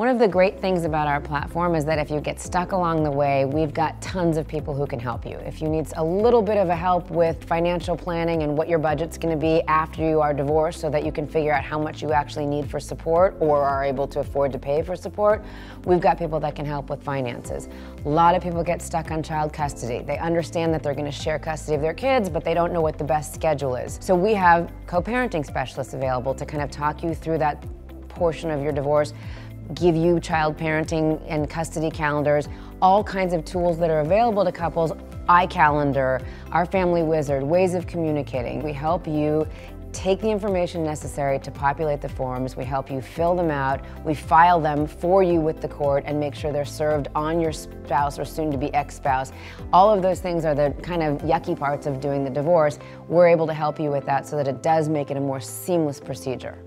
One of the great things about our platform is that if you get stuck along the way, we've got tons of people who can help you. If you need a little bit of a help with financial planning and what your budget's going to be after you are divorced so that you can figure out how much you actually need for support or are able to afford to pay for support, we've got people that can help with finances. A lot of people get stuck on child custody. They understand that they're going to share custody of their kids, but they don't know what the best schedule is. So we have co-parenting specialists available to kind of talk you through that portion of your divorce, give you child parenting and custody calendars, all kinds of tools that are available to couples, iCalendar, Our Family Wizard, ways of communicating. We help you take the information necessary to populate the forms, we help you fill them out, we file them for you with the court and make sure they're served on your spouse or soon-to-be ex-spouse. All of those things are the kind of yucky parts of doing the divorce. We're able to help you with that so that it does make it a more seamless procedure.